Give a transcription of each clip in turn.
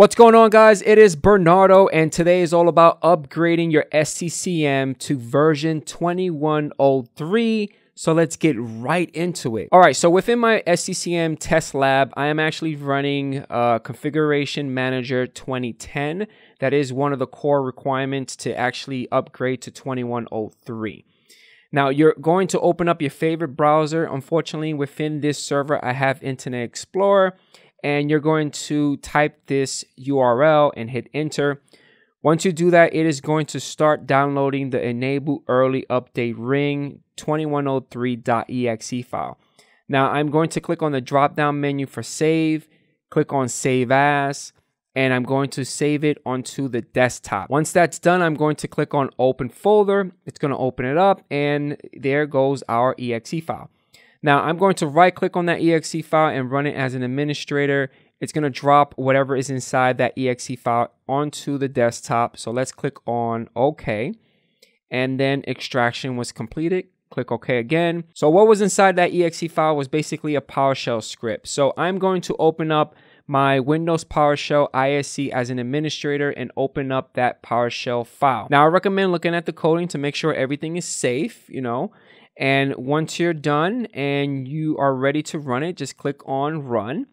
What's going on, guys? It is Bernardo, and today is all about upgrading your SCCM to version 2103. So let's get right into it. All right, so within my SCCM test lab, I am actually running Configuration Manager 2010. That is one of the core requirements to actually upgrade to 2103. Now, you're going to open up your favorite browser. Unfortunately, within this server, I have Internet Explorer, and you're going to type this URL and hit enter. Once you do that, it is going to start downloading the Enable Early Update Ring 2103.exe file. Now I'm going to click on the drop down menu for save, click on save as, and I'm going to save it onto the desktop. Once that's done, I'm going to click on open folder. It's going to open it up, and there goes our exe file. Now I'm going to right click on that exe file and run it as an administrator. It's going to drop whatever is inside that exe file onto the desktop. So let's click on OK. And then extraction was completed. Click OK again. So what was inside that exe file was basically a PowerShell script. So I'm going to open up my Windows PowerShell ISE as an administrator and open up that PowerShell file. Now I recommend looking at the coding to make sure everything is safe, you know. And once you're done and you are ready to run it, just click on run.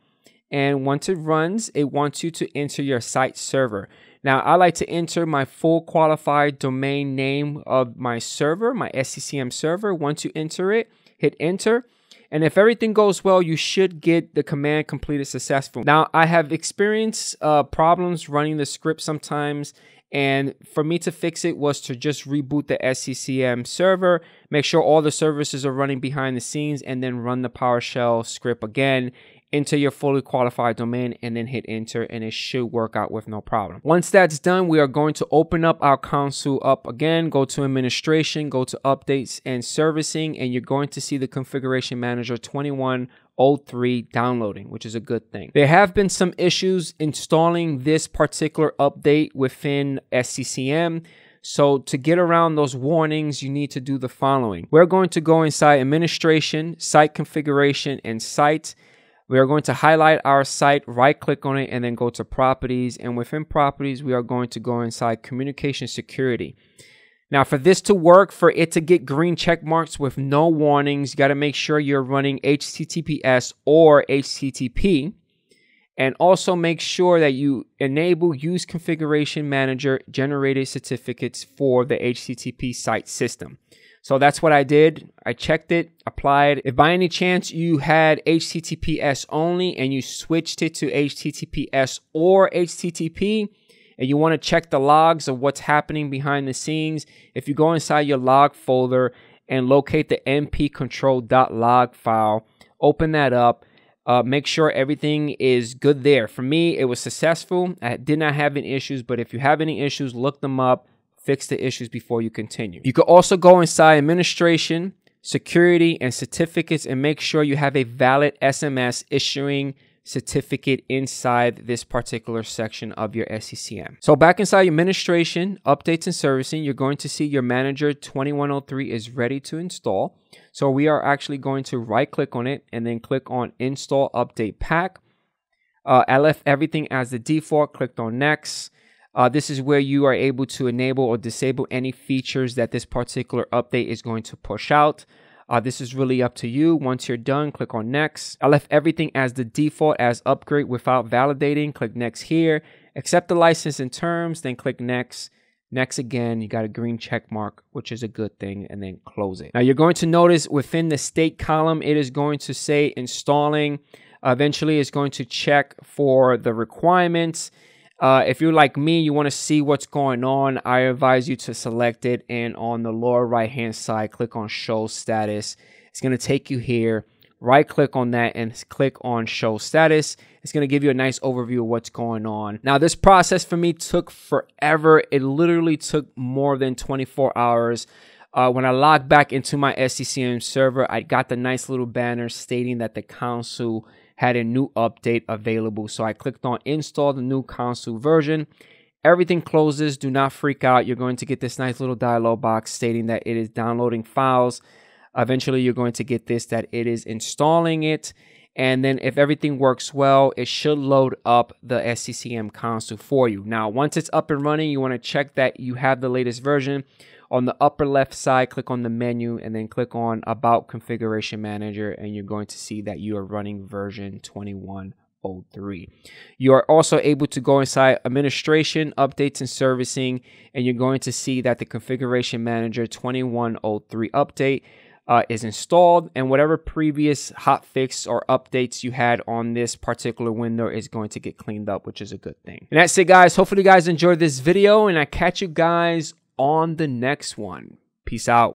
And once it runs, it wants you to enter your site server. Now, I like to enter my full qualified domain name of my server, my SCCM server. Once you enter it, hit enter. And if everything goes well, you should get the command completed successfully. Now, I have experienced problems running the script sometimes. And for me to fix it was to just reboot the SCCM server, make sure all the services are running behind the scenes, and then run the PowerShell script again. Enter your fully qualified domain and then hit enter, and it should work out with no problem. Once that's done, we are going to open up our console up again, go to administration, go to updates and servicing, and you're going to see the Configuration Manager 2103 downloading, which is a good thing. There have been some issues installing this particular update within SCCM. So to get around those warnings, you need to do the following. We're going to go inside administration, site configuration, and site. We are going to highlight our site, right click on it, and then go to properties. And within properties, we are going to go inside communication security. Now for this to work, for it to get green check marks with no warnings, you got to make sure you're running HTTPS or HTTP. And also make sure that you enable Use Configuration Manager generated certificates for the HTTP site system. So that's what I did. I checked it, applied. If by any chance you had HTTPS only and you switched it to HTTPS or HTTP, and you want to check the logs of what's happening behind the scenes, if you go inside your log folder and locate the mpcontrol.log file, open that up, make sure everything is good there. For me, it was successful. I did not have any issues, but if you have any issues, look them up. Fix the issues before you continue. You can also go inside administration, security, and certificates and make sure you have a valid SMS issuing certificate inside this particular section of your SCCM. So back inside your administration, updates and servicing, you're going to see your manager 2103 is ready to install. So we are actually going to right click on it and then click on install update pack. I left everything as the default, clicked on next. This is where you are able to enable or disable any features that this particular update is going to push out. This is really up to you. Once you're done, click on next. I left everything as the default as upgrade without validating. Click next here. Accept the license and terms, then click next. Next again, you got a green check mark, which is a good thing, and then close it. Now you're going to notice within the state column, it is going to say installing. Eventually, it's going to check for the requirements. If you're like me, you want to see what's going on, I advise you to select it, and on the lower right hand side, click on show status. It's going to take you here, right click on that and click on show status. It's going to give you a nice overview of what's going on. Now this process for me took forever. It literally took more than 24 hours. When I logged back into my SCCM server, I got the nice little banner stating that the console had a new update available. So I clicked on install the new console version. Everything closes. Do not freak out. You're going to get this nice little dialog box stating that it is downloading files. Eventually, you're going to get this, that it is installing it. And then if everything works well, it should load up the SCCM console for you. Now, once it's up and running, you want to check that you have the latest version. On the upper left side, click on the menu and then click on About Configuration Manager, and you're going to see that you are running version 21.03. You are also able to go inside Administration, Updates and Servicing, and you're going to see that the Configuration Manager 21.03 update is installed, and whatever previous hotfix or updates you had on this particular window is going to get cleaned up, which is a good thing. And that's it, guys. Hopefully you guys enjoyed this video, and I catch you guys on the next one. Peace out.